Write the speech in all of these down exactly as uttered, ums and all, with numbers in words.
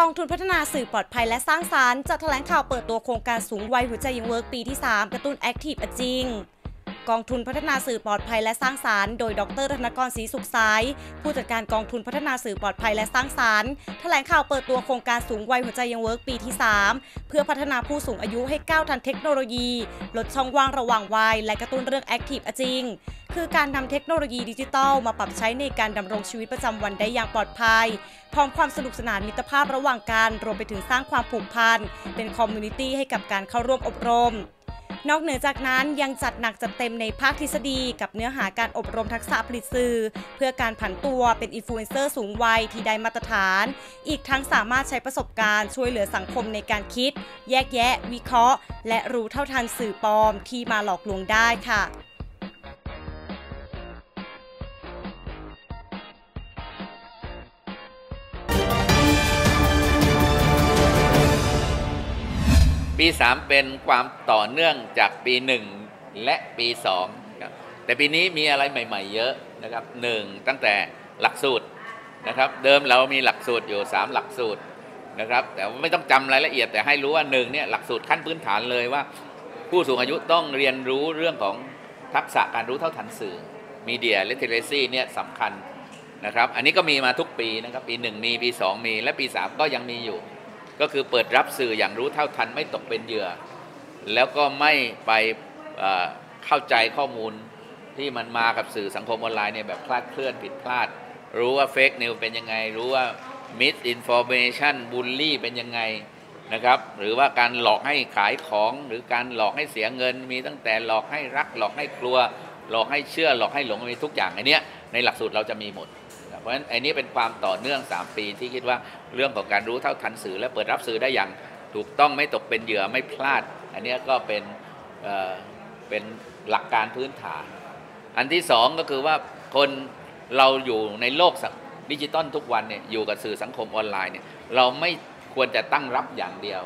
กองทุนพัฒนาสื่อปลอดภัยและสร้างสรรค์จัดแถลงข่าวเปิดตัวโครงการสูงวัยหัวใจยังเวิร์กปีที่สามกระตุ้น Active Agingกองทุนพัฒนาสื่อปลอดภัยและสร้างสรรค์โดยดร.ธนกร ศรีสุขสายผู้จัดการกองทุนพัฒนาสื่อปลอดภัยและสร้างสรรค์แถลงข่าวเปิดตัวโครงการสูงวัยหัวใจยังเวิร์กปีที่สามเพื่อพัฒนาผู้สูงอายุให้ก้าวทันเทคโนโลยีลดช่องว่างระหว่างวัยและกระตุ้นเรื่อง Active Agingคือการนำเทคโนโลยีดิจิทัลมาปรับใช้ในการดำรงชีวิตประจำวันได้อย่างปลอดภัยพร้อมความสนุกสนานมิตรภาพระหว่างกันรวมไปถึงสร้างความผูกพันเป็นคอมมูนิตี้ให้กับการเข้าร่วมอบรมนอกเหนือจากนั้นยังจัดหนักจัดเต็มในภาคทฤษฎีกับเนื้อหาการอบรมทักษะผลิตสื่อเพื่อการผันตัวเป็น Influencer สูงวัยที่ได้มาตรฐานอีกทั้งสามารถใช้ประสบการณ์ช่วยเหลือสังคมในการคิดแยกแยะวิเคราะห์และรู้เท่าทันสื่อปลอมที่มาหลอกลวงได้ค่ะปีสามเป็นความต่อเนื่องจากปีหนึ่งและปีสองครับแต่ปีนี้มีอะไรใหม่ๆเยอะนะครับหนึ่งตั้งแต่หลักสูตรนะครับเดิมเรามีหลักสูตรอยู่สามหลักสูตรนะครับแต่ว่าไม่ต้องจำรายละเอียดแต่ให้รู้ว่าหนึ่งเนี่ยหลักสูตรขั้นพื้นฐานเลยว่าผู้สูงอายุต้องเรียนรู้เรื่องของทักษะการรู้เท่าทันสื่อ Media Literacy เนี่ยสำคัญนะครับอันนี้ก็มีมาทุกปีนะครับปีหนึ่งมีปีสองมีและปีสามก็ยังมีอยู่ก็คือเปิดรับสื่ออย่างรู้เท่าทันไม่ตกเป็นเหยื่อแล้วก็ไม่ไปเข้าใจข้อมูลที่มันมากับสื่อสังคมออนไลน์เนี่ยแบบคลาดเคลื่อนผิดพลาดรู้ว่าเฟกนิวเป็นยังไงรู้ว่ามิสอินฟอร์เมชันบูลลี่เป็นยังไงนะครับหรือว่าการหลอกให้ขายของหรือการหลอกให้เสียเงินมีตั้งแต่หลอกให้รักหลอกให้กลัวหลอกให้เชื่อหลอกให้หลงมีทุกอย่างอันเนี้ยในหลักสูตรเราจะมีหมดเพราะฉะนั้นไอ้นี้เป็นความต่อเนื่องสามปีที่คิดว่าเรื่องของการรู้เท่าทันสื่อและเปิดรับสื่อได้อย่างถูกต้องไม่ตกเป็นเหยื่อไม่พลาดอันนี้ก็เป็นเอ่อเป็นหลักการพื้นฐานอันที่สองก็คือว่าคนเราอยู่ในโลกดิจิตอลทุกวันเนี่ยอยู่กับสื่อสังคมออนไลน์เนี่ยเราไม่ควรจะตั้งรับอย่างเดียว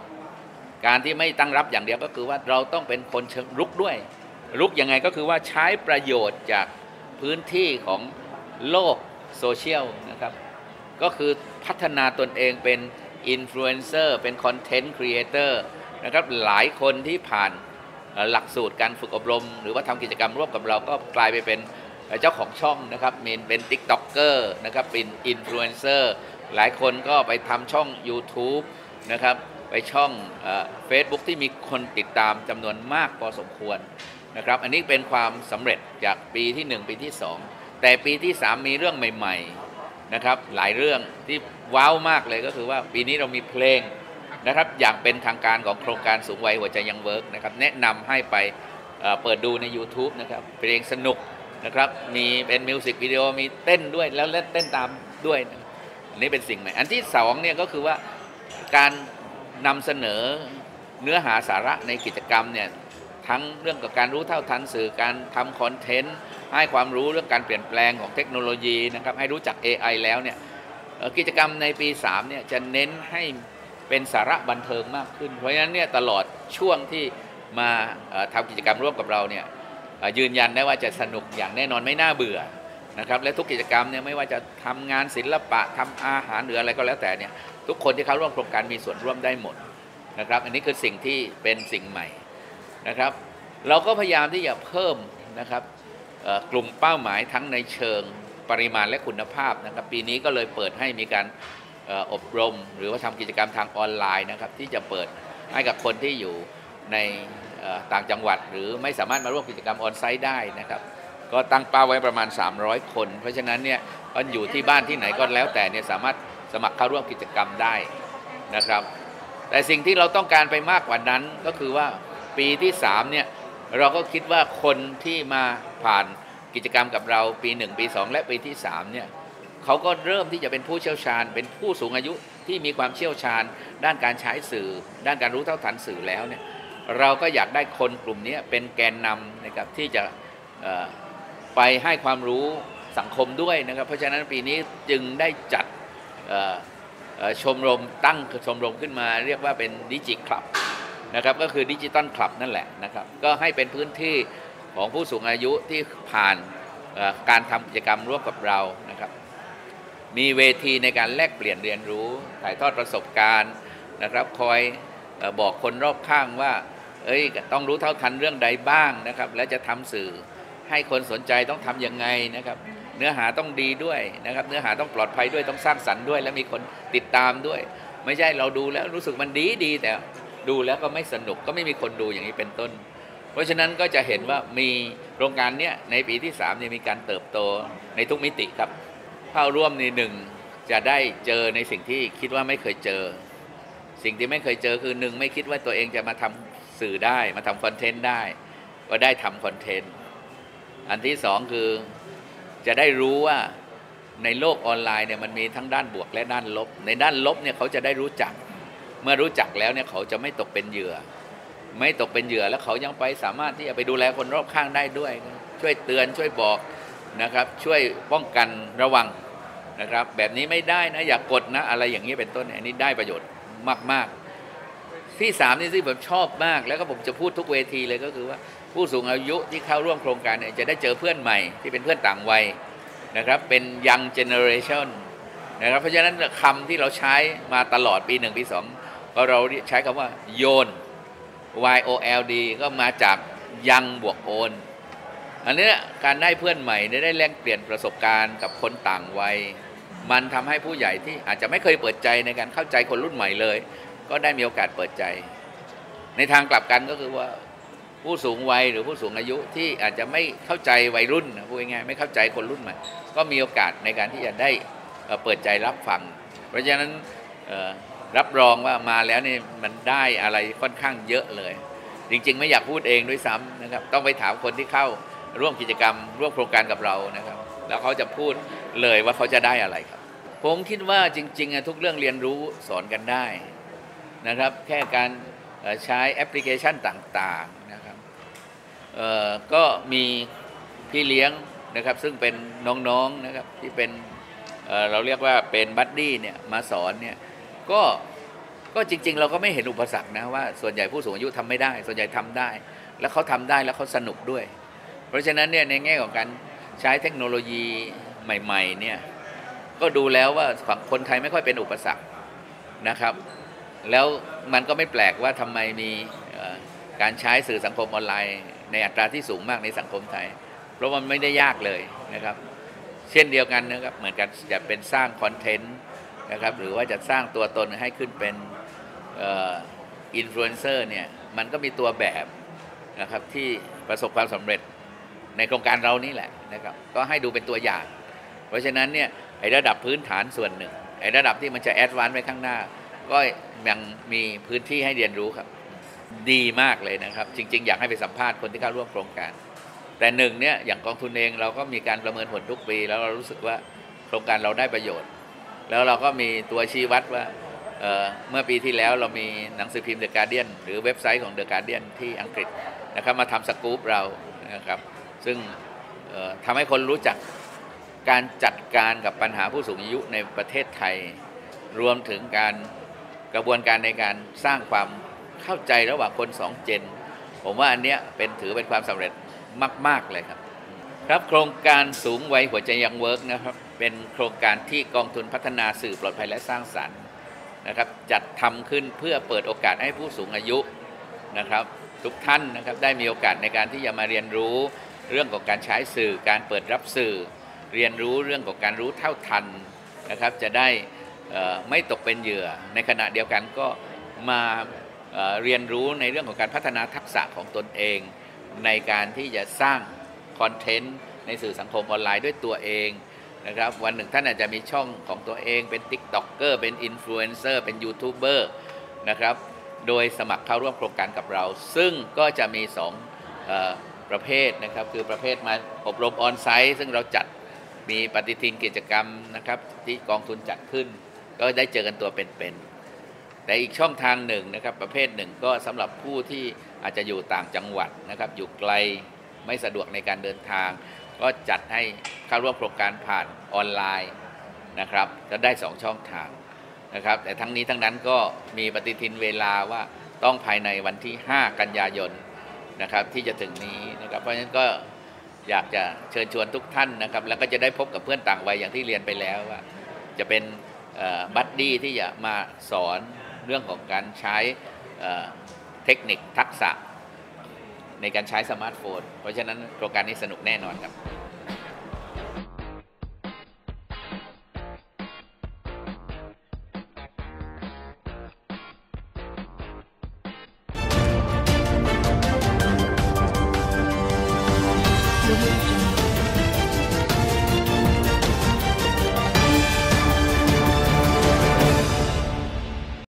การที่ไม่ตั้งรับอย่างเดียวก็คือว่าเราต้องเป็นคนเชิงรุกด้วยรุกยังไงก็คือว่าใช้ประโยชน์จากพื้นที่ของโลกโซเชียลนะครับก็คือพัฒนาตนเองเป็นอินฟลูเอนเซอร์เป็นคอนเทนต์ครีเอเตอร์นะครับหลายคนที่ผ่านหลักสูตรการฝึกอบรมหรือว่าทำกิจกรรมร่วมกับเราก็กลายไปเป็นเจ้าของช่องนะครับมีเป็น TikToker นะครับเป็นอินฟลูเอนเซอร์หลายคนก็ไปทำช่อง YouTube นะครับไปช่อง Facebook ที่มีคนติดตามจำนวนมากพอสมควรนะครับอันนี้เป็นความสำเร็จจากปีที่หนึ่งปีที่สองแต่ปีที่สามมีเรื่องใหม่ๆนะครับหลายเรื่องที่ว้าวมากเลยก็คือว่าปีนี้เรามีเพลงนะครับอย่างเป็นทางการของโครงการสูงวัยหัวใจยังเวิร์กนะครับแนะนำให้ไปเปิดดูใน YouTube นะครับเพลงสนุกนะครับมีเป็นมิวสิกวิดีโอมีเต้นด้วยแล้วเล่นเต้นตามด้วยอันนี้เป็นสิ่งใหม่อันที่สองเนี่ยก็คือว่าการนำเสนอเนื้อหาสาระในกิจกรรมเนี่ยทั้งเรื่องกับการรู้เท่าทันสื่อการทำคอนเทนต์ให้ความรู้เรื่องการเปลี่ยนแปลงของเทคโนโลยีนะครับให้รู้จัก เอ ไอ แล้วเนี่ยกิจกรรมในปีสามเนี่ยจะเน้นให้เป็นสาระบันเทิงมากขึ้นเพราะฉะนั้นเนี่ยตลอดช่วงที่มาทำกิจกรรมร่วมกับเราเนี่ยยืนยันได้ว่าจะสนุกอย่างแน่นอนไม่น่าเบื่อนะครับและทุกกิจกรรมเนี่ยไม่ว่าจะทำงานศิลปะทำอาหารหรืออะไรก็แล้วแต่เนี่ยทุกคนที่เข้าร่วมโครงการมีส่วนร่วมได้หมดนะครับอันนี้คือสิ่งที่เป็นสิ่งใหม่นะครับเราก็พยายามที่จะเพิ่มนะครับกลุ่มเป้าหมายทั้งในเชิงปริมาณและคุณภาพนะครับปีนี้ก็เลยเปิดให้มีการอบรมหรือว่าทำกิจกรรมทางออนไลน์นะครับที่จะเปิดให้กับคนที่อยู่ในต่างจังหวัดหรือไม่สามารถมาร่วมกิจกรรมออนไซต์ได้นะครับก็ตั้งเป้าไว้ประมาณสามร้อยคนเพราะฉะนั้นเนี่ยก็อยู่ที่บ้านที่ไหนก็แล้วแต่เนี่ยสามารถสมัครเข้าร่วมกิจกรรมได้นะครับแต่สิ่งที่เราต้องการไปมากกว่านั้นก็คือว่าปีที่สามเนี่ยเราก็คิดว่าคนที่มาผ่านกิจกรรมกับเราปีหนึ่งปีสองและปีที่สามเนี่ยเขาก็เริ่มที่จะเป็นผู้เชี่ยวชาญเป็นผู้สูงอายุที่มีความเชี่ยวชาญด้านการใช้สื่อด้านการรู้เท่าทันสื่อแล้วเนี่ยเราก็อยากได้คนกลุ่มนี้เป็นแกนนำนะครับที่จะไปให้ความรู้สังคมด้วยนะครับเพราะฉะนั้นปีนี้จึงได้จัดชมรมตั้งชมรมขึ้นมาเรียกว่าเป็น Digital Clubนะครับก็คือ Digital Club นั่นแหละนะครับก็ให้เป็นพื้นที่ของผู้สูงอายุที่ผ่านการทำกิจกรรมร่วมกับเรานะครับ มีเวทีในการแลกเปลี่ยนเรียนรู้ถ่ายทอดประสบการณ์นะครับคอยบอกคนรอบข้างว่าเอ้ยต้องรู้เท่าทันเรื่องใดบ้างนะครับและจะทำสื่อให้คนสนใจต้องทำยังไงนะครับเนื้อหาต้องดีด้วยนะครับเนื้อหาต้องปลอดภัยด้วยต้องสร้างสรรค์ด้วยและมีคนติดตามด้วยไม่ใช่เราดูแล้วรู้สึกมันดีดีแต่ดูแล้วก็ไม่สนุกก็ไม่มีคนดูอย่างนี้เป็นต้นเพราะฉะนั้นก็จะเห็นว่ามีโครงการเนี้ยในปีที่สามเนี่ยมีการเติบโตในทุกมิติครับเข้าร่วมในหนึ่งจะได้เจอในสิ่งที่คิดว่าไม่เคยเจอสิ่งที่ไม่เคยเจอคือหนึ่งไม่คิดว่าตัวเองจะมาทำสื่อได้มาทำคอนเทนต์ได้ก็ได้ทำคอนเทนต์อันที่สองคือจะได้รู้ว่าในโลกออนไลน์เนี่ยมันมีทั้งด้านบวกและด้านลบในด้านลบเนี่ยเขาจะได้รู้จักเมื่อรู้จักแล้วเนี่ยเขาจะไม่ตกเป็นเหยื่อไม่ตกเป็นเหยื่อแล้วเขายังไปสามารถที่จะไปดูแลคนรอบข้างได้ด้วยช่วยเตือนช่วยบอกนะครับช่วยป้องกันระวังนะครับแบบนี้ไม่ได้นะอย่ากดนะอะไรอย่างนี้เป็นต้นอันนี้ได้ประโยชน์มากๆที่สามนี่ที่ผมชอบมากแล้วก็ผมจะพูดทุกเวทีเลยก็คือว่าผู้สูงอายุที่เข้าร่วมโครงการเนี่ยจะได้เจอเพื่อนใหม่ที่เป็นเพื่อนต่างวัยนะครับเป็นยัง generation นะครับเพราะฉะนั้นคำที่เราใช้มาตลอดปีหนึ่งปีสองก็เราใช้คำว่าโยน โยลด์ ก็มาจากยังบวกโอนอันนี้การได้เพื่อนใหม่ได้แลกเปลี่ยนประสบการณ์กับคนต่างวัยมันทำให้ผู้ใหญ่ที่อาจจะไม่เคยเปิดใจในการเข้าใจคนรุ่นใหม่เลยก็ได้มีโอกาสเปิดใจในทางกลับกันก็คือว่าผู้สูงวัยหรือผู้สูงอายุที่อาจจะไม่เข้าใจวัยรุ่นพูดง่ายๆไม่เข้าใจคนรุ่นใหม่ก็มีโอกาสในการที่จะได้เปิดใจรับฟังเพราะฉะนั้นรับรองว่ามาแล้วนี่มันได้อะไรค่อนข้างเยอะเลยจริงๆไม่อยากพูดเองด้วยซ้ำนะครับต้องไปถามคนที่เข้าร่วมกิจกรรมร่วมโครงการกับเรานะครับแล้วเขาจะพูดเลยว่าเขาจะได้อะไรครับผมคิดว่าจริงๆทุกเรื่องเรียนรู้สอนกันได้นะครับแค่การใช้แอปพลิเคชันต่างๆนะครับก็มีพี่เลี้ยงนะครับซึ่งเป็นน้องๆนะครับที่เป็น เ, เราเรียกว่าเป็นบัดดี้เนี่ยมาสอนเนี่ยก็ก็จริงๆเราก็ไม่เห็นอุปสรรคนะว่าส่วนใหญ่ผู้สูงอายุทำไม่ได้ส่วนใหญ่ทำได้แล้วเขาทำได้แล้วเขาสนุกด้วยเพราะฉะนั้นเนี่ยในแง่ของการใช้เทคโนโลยีใหม่ๆเนี่ยก็ดูแล้วว่าฝั่งคนไทยไม่ค่อยเป็นอุปสรรคนะครับแล้วมันก็ไม่แปลกว่าทำไมมีการใช้สื่อสังคมออนไลน์ในอัตราที่สูงมากในสังคมไทยเพราะมันไม่ได้ยากเลยนะครับเช่นเดียวกันนะครับเหมือนกันจะเป็นสร้างคอนเทนต์นะครับหรือว่าจะสร้างตัวตนให้ขึ้นเป็นอินฟลูเอนเซอร์เนี่ยมันก็มีตัวแบบนะครับที่ประสบความสำเร็จในโครงการเรานี่แหละนะครับก็ให้ดูเป็นตัวอย่างเพราะฉะนั้นเนี่ยไอ้ระดับพื้นฐานส่วนหนึ่งไอ้ระดับที่มันจะแอดวานซ์ไปข้างหน้าก็ยังมีพื้นที่ให้เรียนรู้ครับดีมากเลยนะครับจริงๆอยากให้ไปสัมภาษณ์คนที่เข้าร่วมโครงการแต่หนึ่งเนี่ยอย่างกองทุนเองเราก็มีการประเมินผลทุกปีแล้วเรารู้สึกว่าโครงการเราได้ประโยชน์แล้วเราก็มีตัวชี้วัดว่า เ, เมื่อปีที่แล้วเรามีหนังสือพิมพ์ The Guardian หรือเว็บไซต์ของ The Guardian ที่อังกฤษนะครับมาทำสกู๊ปเรานะครับซึ่งทำให้คนรู้จักการจัดการกับปัญหาผู้สูงอายุในประเทศไทยรวมถึงการกระบวนการในการสร้างความเข้าใจระหว่างคนสองเจนผมว่าอันเนี้ยเป็นถือเป็นความสำเร็จมากๆเลยครับครับโครงการสูงวัยหัวใจยังเวิร์กนะครับเป็นโครงการที่กองทุนพัฒนาสื่อปลอดภัยและสร้างสรรค์นะครับจัดทำขึ้นเพื่อเปิดโอกาสให้ผู้สูงอายุนะครับทุกท่านนะครับได้มีโอกาสในการที่จะมาเรียนรู้เรื่องของการใช้สื่อการเปิดรับสื่อเรียนรู้เรื่องของการรู้เท่าทันนะครับจะได้ไม่ตกเป็นเหยื่อในขณะเดียวกันก็มาเรียนรู้ในเรื่องของการพัฒนาทักษะของตนเองในการที่จะสร้างคอนเทนต์ในสื่อสังคมออนไลน์ด้วยตัวเองนะครับวันหนึ่งท่านอาจจะมีช่องของตัวเองเป็น TikToker เป็น Influencer เป็น Youtuber นะครับโดยสมัครเข้าร่วมโครงการกับเราซึ่งก็จะมีสองประเภทนะครับคือประเภทมาอบรมออนไซต์ซึ่งเราจัดมีปฏิทินกิจกรรมนะครับที่กองทุนจัดขึ้นก็ได้เจอกันตัวเป็นๆแต่อีกช่องทางหนึ่งนะครับประเภทหนึ่งก็สำหรับผู้ที่อาจจะอยู่ต่างจังหวัดนะครับอยู่ไกลไม่สะดวกในการเดินทางก็จัดให้เข้าร่วมโครงการผ่านออนไลน์นะครับจะได้สองช่องทางนะครับแต่ทั้งนี้ทั้งนั้นก็มีปฏิทินเวลาว่าต้องภายในวันที่ห้ากันยายนนะครับที่จะถึงนี้นะครับเพราะฉะนั้นก็อยากจะเชิญชวนทุกท่านนะครับแล้วก็จะได้พบกับเพื่อนต่างวัยอย่างที่เรียนไปแล้วว่า จะเป็นบัดดี้ที่จะมาสอนเรื่องของการใช้เทคนิคทักษะในการใช้สมาร์ทโฟนเพราะฉะนั้นโครงการนี้สนุกแน่นอนครับ